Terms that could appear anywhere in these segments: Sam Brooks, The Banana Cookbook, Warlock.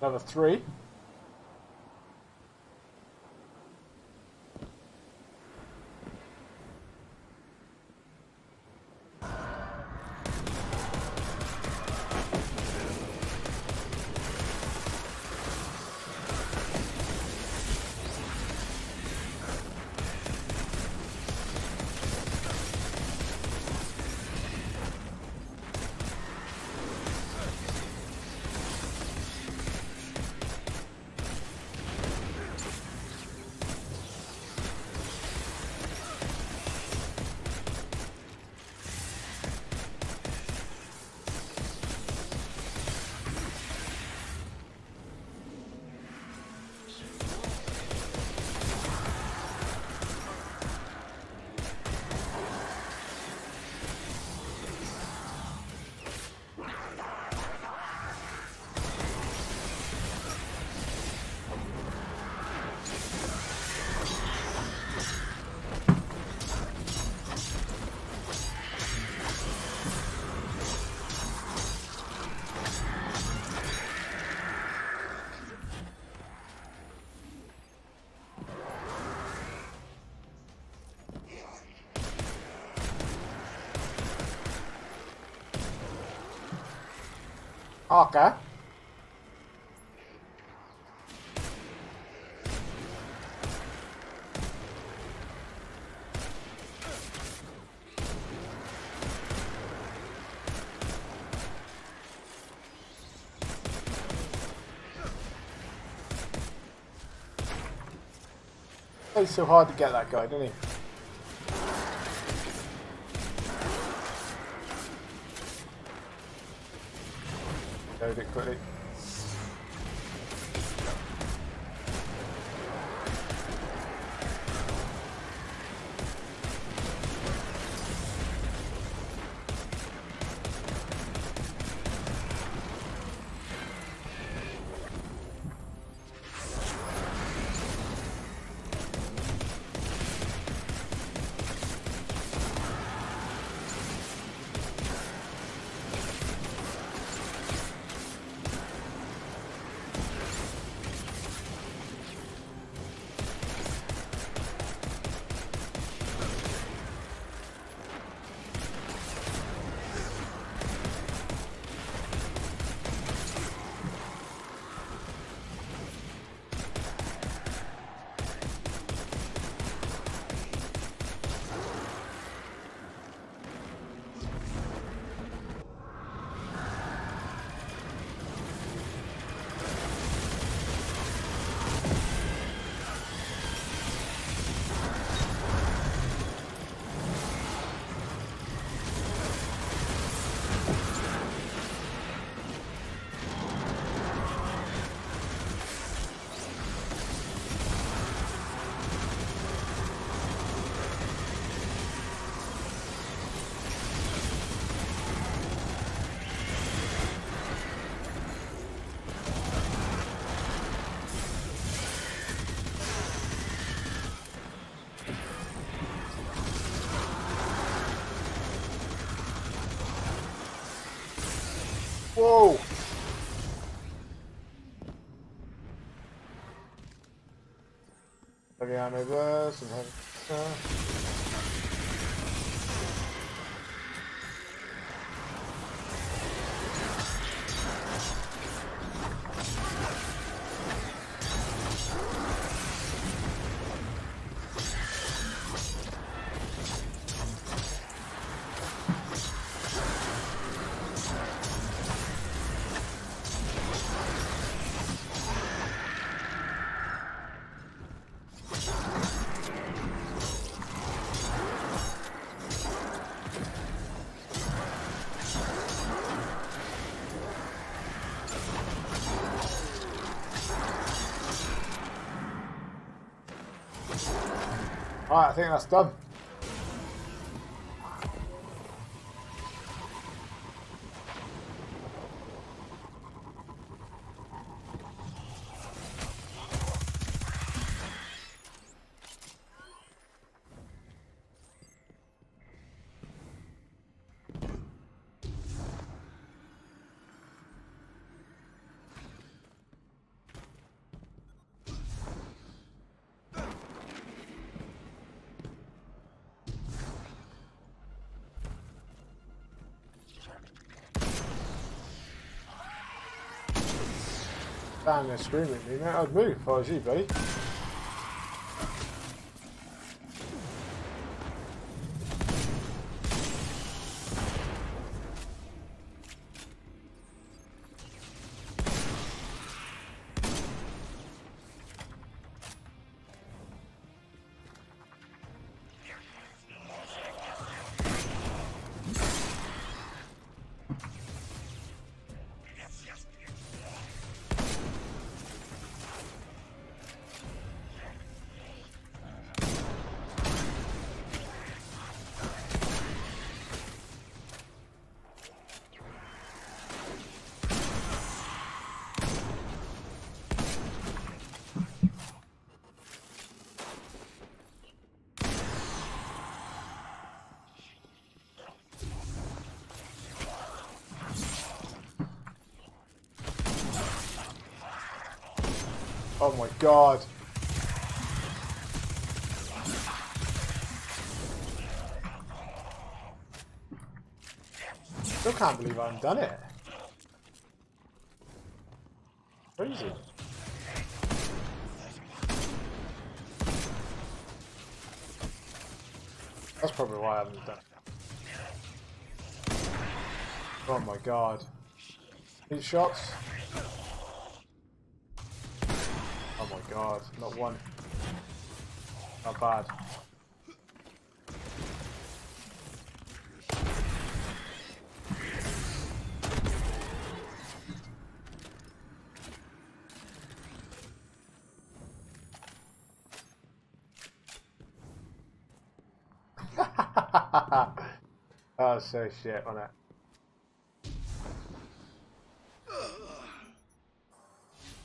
Another three. Okay. It's so hard to get that guy, didn't he? Load it quickly. Whoa! Heavy ammo burst and heavy Alright, I think that's done. standing there screaming at me, mate, I'd move if I was you, buddy. Oh my god. Still can't believe I haven't done it. Crazy. That's probably why I haven't done it. Oh my god. 8 shots. Oh my god, not one. Not bad. That was so shit, wasn't it?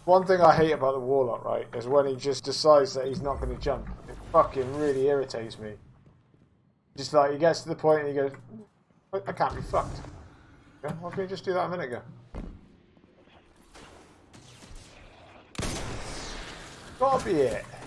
One thing I hate about the Warlock, right, is when he just decides that he's not going to jump. It fucking really irritates me. Just like, he gets to the point and he goes, I can't be fucked. Yeah, why couldn't you just do that a minute ago? Gotta be it.